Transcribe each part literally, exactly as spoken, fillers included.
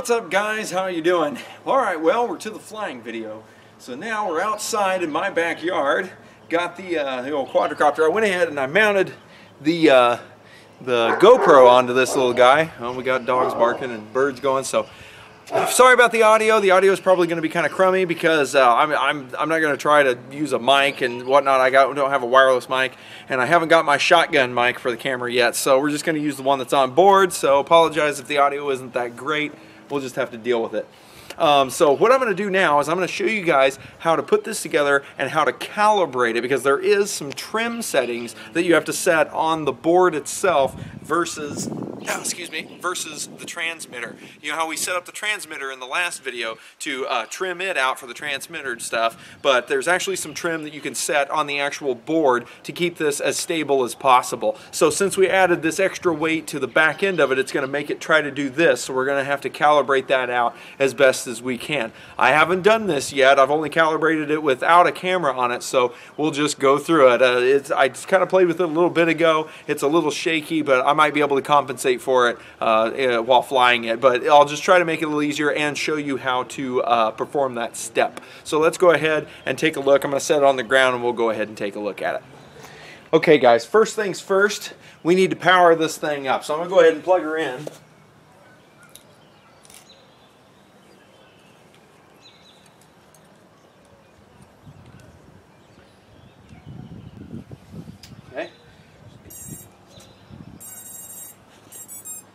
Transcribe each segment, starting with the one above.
What's up, guys? How are you doing? Alright, well, we're to the flying video. So now we're outside in my backyard. Got the, uh, the old quadcopter. I went ahead and I mounted the uh, the GoPro onto this little guy. Oh, we got dogs barking and birds going, so sorry about the audio. The audio is probably going to be kind of crummy because uh, I'm, I'm, I'm not going to try to use a mic and whatnot. I got, don't have a wireless mic, and I haven't got my shotgun mic for the camera yet, so we're just going to use the one that's on board, so apologize if the audio isn't that great. We'll just have to deal with it. Um, so what I'm going to do now is I'm going to show you guys how to put this together and how to calibrate it, because there is some trim settings that you have to set on the board itself versus oh, excuse me versus the transmitter. You know how we set up the transmitter in the last video to uh, trim it out for the transmitter and stuff, but there's actually some trim that you can set on the actual board to keep this as stable as possible. So since we added this extra weight to the back end of it, it's going to make it try to do this, so we're going to have to calibrate that out as best as we can. I haven't done this yet. I've only calibrated it without a camera on it, so we'll just go through it. Uh, it's, I just kind of played with it a little bit ago. It's a little shaky, but I might be able to compensate for it uh, while flying it, but I'll just try to make it a little easier and show you how to uh, perform that step. So let's go ahead and take a look. I'm going to set it on the ground and we'll go ahead and take a look at it. Okay, guys, first things first, we need to power this thing up. So I'm going to go ahead and plug her in.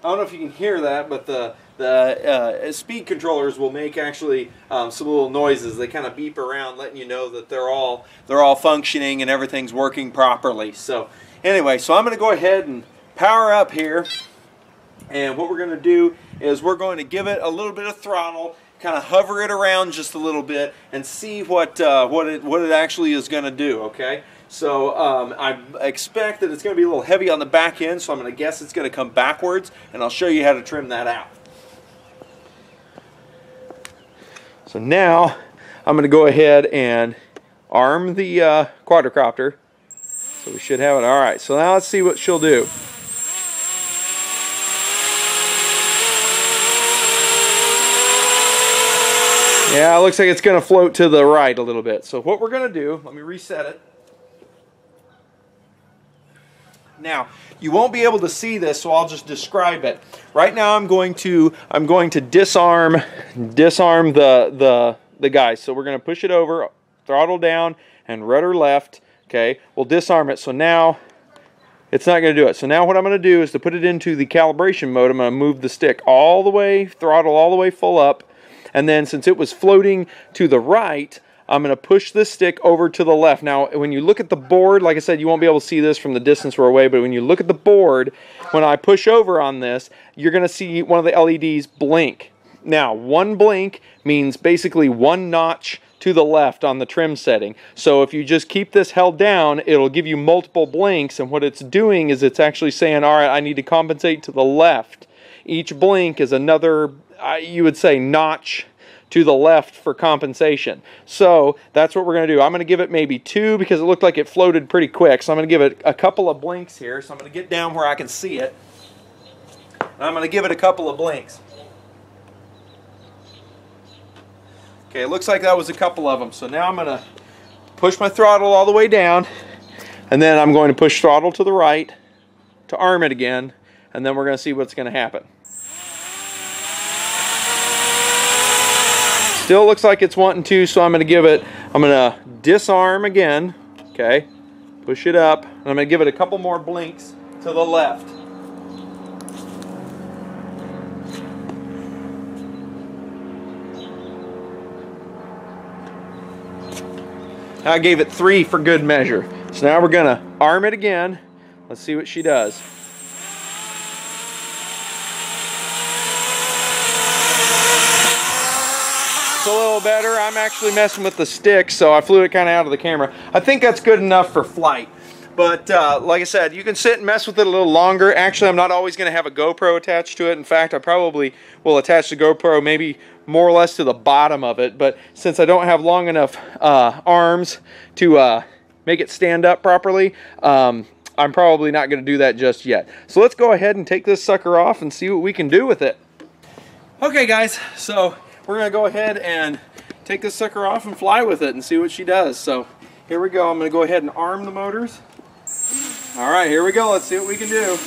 I don't know if you can hear that, but the, the uh, speed controllers will make actually um, some little noises. They kind of beep around, letting you know that they're all they're all functioning and everything's working properly. So anyway, so I'm going to go ahead and power up here. And what we're going to do is we're going to give it a little bit of throttle, kind of hover it around just a little bit, and see what uh, what it what it actually is going to do. Okay. So um, I expect that it's going to be a little heavy on the back end, so I'm going to guess it's going to come backwards, and I'll show you how to trim that out. So now I'm going to go ahead and arm the uh, quadcopter. So we should have it. All right, so now let's see what she'll do. Yeah, it looks like it's going to float to the right a little bit. So what we're going to do, let me reset it. Now, you won't be able to see this, so I'll just describe it. Right now, I'm going to I'm going to disarm disarm the the the guy. So we're going to push it over, throttle down, and rudder left. Okay, we'll disarm it. So now it's not going to do it. So now what I'm going to do is to put it into the calibration mode. I'm going to move the stick all the way, throttle all the way full up, and then since it was floating to the right, I'm going to push this stick over to the left. Now, when you look at the board, like I said, you won't be able to see this from the distance we're away, but when you look at the board, when I push over on this, you're going to see one of the L E Ds blink. Now, one blink means basically one notch to the left on the trim setting. So if you just keep this held down, it'll give you multiple blinks, and what it's doing is it's actually saying, all right, I need to compensate to the left. Each blink is another, you would say, notch to the left for compensation. So that's what we're going to do. I'm going to give it maybe two, because it looked like it floated pretty quick. So I'm going to give it a couple of blinks here. So I'm going to get down where I can see it. And I'm going to give it a couple of blinks. Okay, it looks like that was a couple of them. So now I'm going to push my throttle all the way down. And then I'm going to push throttle to the right to arm it again. And then we're going to see what's going to happen. Still looks like it's wanting to, so I'm going to give it, I'm going to disarm again, okay, push it up, and I'm going to give it a couple more blinks to the left. I gave it three for good measure. So now we're going to arm it again. Let's see what she does. A little better. I'm actually messing with the stick, so I flew it kind of out of the camera. I think that's good enough for flight, but uh, like I said, you can sit and mess with it a little longer. Actually, I'm not always going to have a GoPro attached to it. In fact, I probably will attach the GoPro maybe more or less to the bottom of it, but since I don't have long enough uh, arms to uh, make it stand up properly, um, I'm probably not going to do that just yet. So let's go ahead and take this sucker off and see what we can do with it. Okay guys, so we're gonna go ahead and take this sucker off and fly with it and see what she does. So here we go. I'm gonna go ahead and arm the motors. All right, here we go. Let's see what we can do.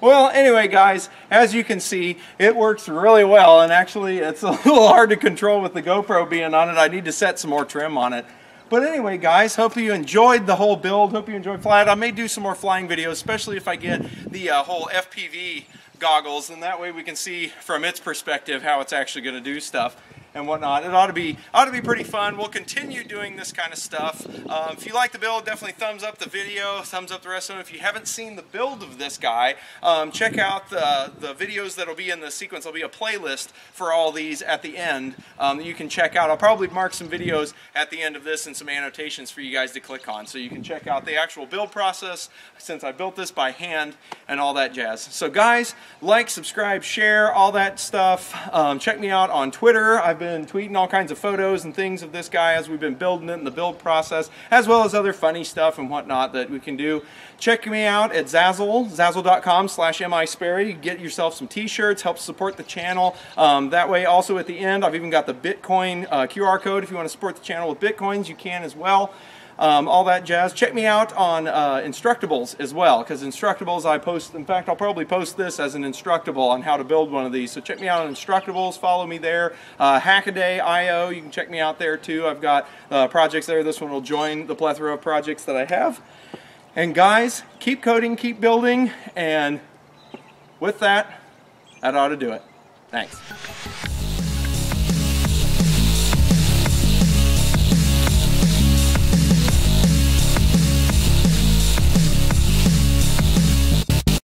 Well, anyway, guys, as you can see, it works really well, and actually it's a little hard to control with the GoPro being on it. I need to set some more trim on it. But anyway, guys, hope you enjoyed the whole build. Hope you enjoyed flying. I may do some more flying videos, especially if I get the uh, whole F P V goggles, and that way we can see from its perspective how it's actually going to do stuff and whatnot. It ought to be ought to be pretty fun. We'll continue doing this kind of stuff. Um, if you like the build, definitely thumbs up the video, thumbs up the rest of them. If you haven't seen the build of this guy, um, check out the, the videos that'll be in the sequence. There'll be a playlist for all these at the end um, that you can check out. I'll probably mark some videos at the end of this and some annotations for you guys to click on, so you can check out the actual build process, since I built this by hand and all that jazz. So guys, like, subscribe, share, all that stuff. Um, check me out on Twitter. I've been tweeting all kinds of photos and things of this guy as we've been building it in the build process, as well as other funny stuff and whatnot that we can do. Check me out at Zazzle, zazzle dot com slash misperry. Get yourself some t-shirts, help support the channel. Um, that way, also at the end, I've even got the Bitcoin uh, Q R code. If you want to support the channel with Bitcoins, you can as well. Um, all that jazz. Check me out on uh, Instructables as well, because Instructables I post, in fact I'll probably post this as an Instructable on how to build one of these, so check me out on Instructables, follow me there. uh, Hackaday dot i o, you can check me out there too. I've got uh, projects there. This one will join the plethora of projects that I have. And guys, keep coding, keep building, and with that, that ought to do it. Thanks.